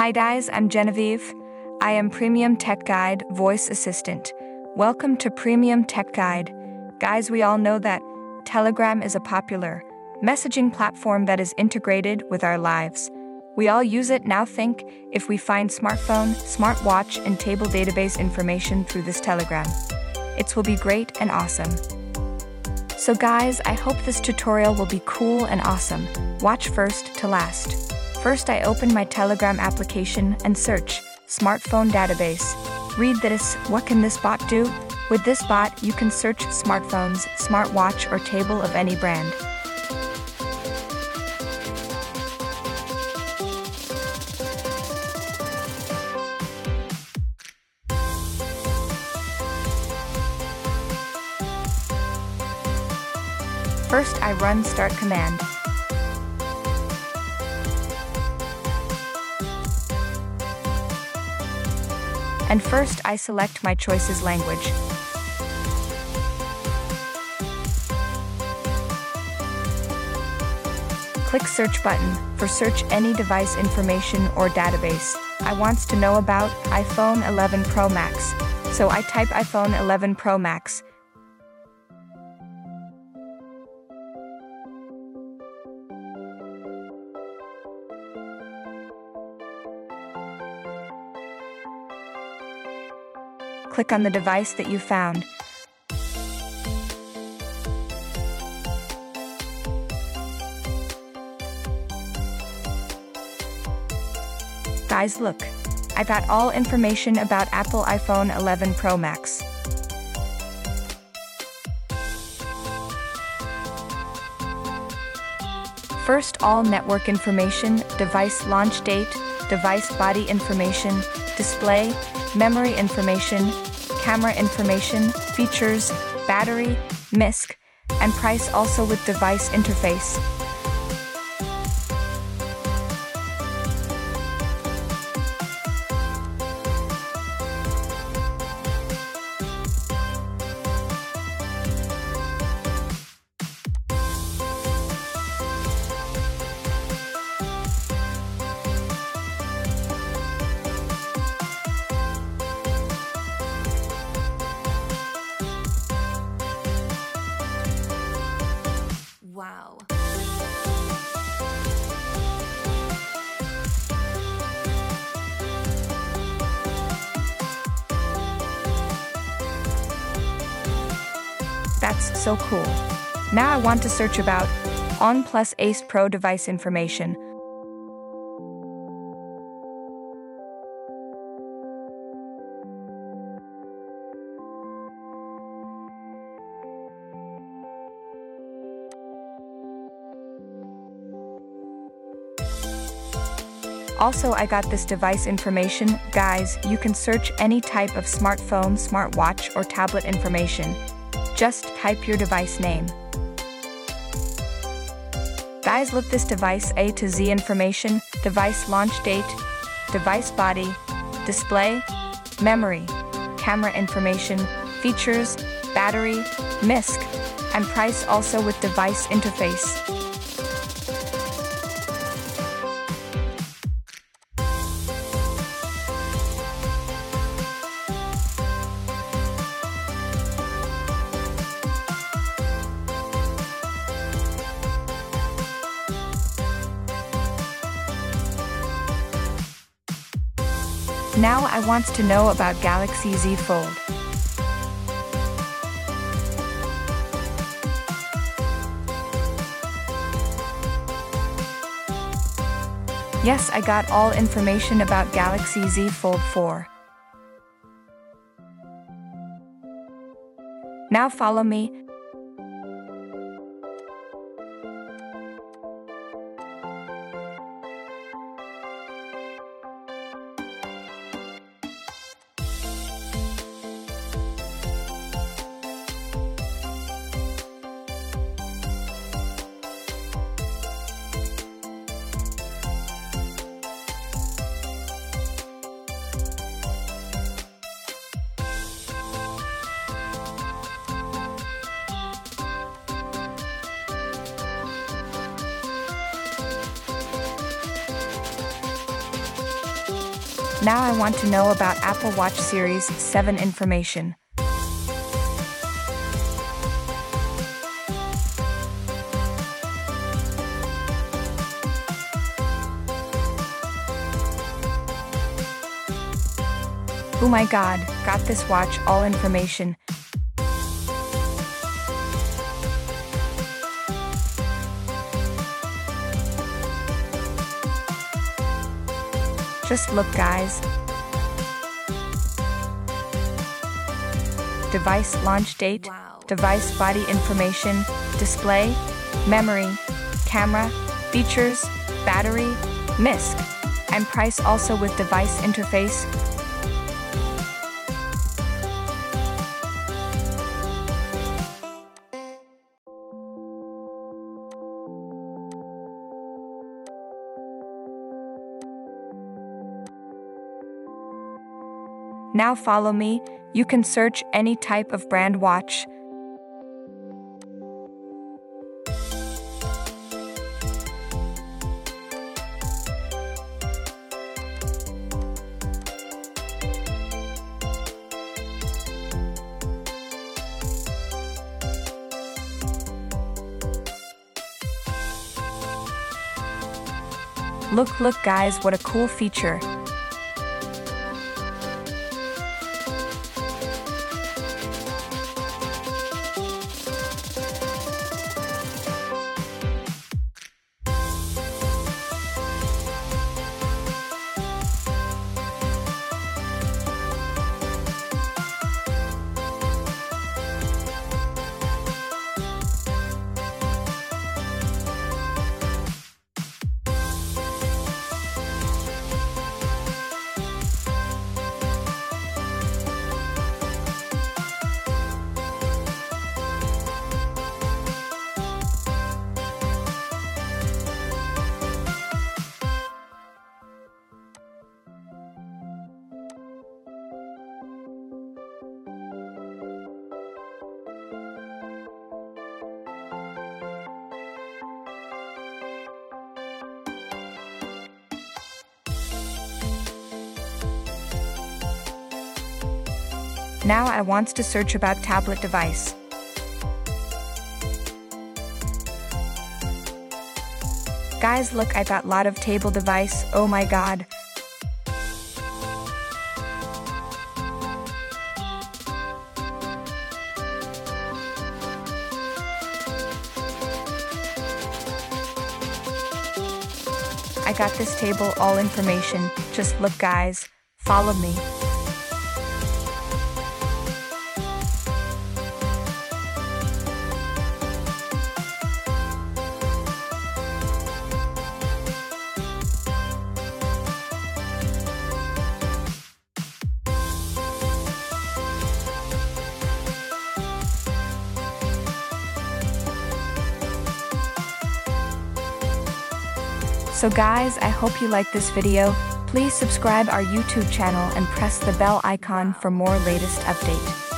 Hi guys, I'm Genevieve. I am Premium Tech Guide Voice Assistant. Welcome to Premium Tech Guide. Guys, we all know that Telegram is a popular messaging platform that is integrated with our lives. We all use it. Now think if we find smartphone, smartwatch, and table database information through this Telegram. It will be great and awesome. So guys, I hope this tutorial will be cool and awesome. Watch first to last. First, I open my Telegram application and search smartphone database. Read this, what can this bot do? With this bot, you can search smartphones, smartwatch, or table of any brand. First, I run start command. And first, I select my choices language. Click search button for search any device information or database. I wants to know about iPhone 11 Pro Max. So I type iPhone 11 Pro Max. Click on the device that you found. Guys, look. I got all information about Apple iPhone 11 Pro Max. First, all network information, device launch date, device body information, display, memory information, camera information, features, battery, MSC, and price, also with device interface. Wow. That's so cool. Now I want to search about OnePlus Ace Pro device information. Also, I got this device information. Guys, you can search any type of smartphone, smartwatch, or tablet information. Just type your device name. Guys, look this device A to Z information, device launch date, device body, display, memory, camera information, features, battery, MSC, and price, also with device interface. Now I want to know about Galaxy Z Fold. Yes, I got all information about Galaxy Z Fold 4. Now follow me. Now I want to know about Apple Watch Series 7 information. Oh my god, got this watch all information. Just look guys. Device launch date, device body information, display, memory, camera, features, battery, MSC, and price also with device interface. Now follow me, you can search any type of brand watch. Look guys, what a cool feature. Now I want to search about tablet device. Guys look, I got lot of table device, oh my god. I got this table all information, just look guys, follow me. So guys, I hope you like this video. Please subscribe our YouTube channel and press the bell icon for more latest update.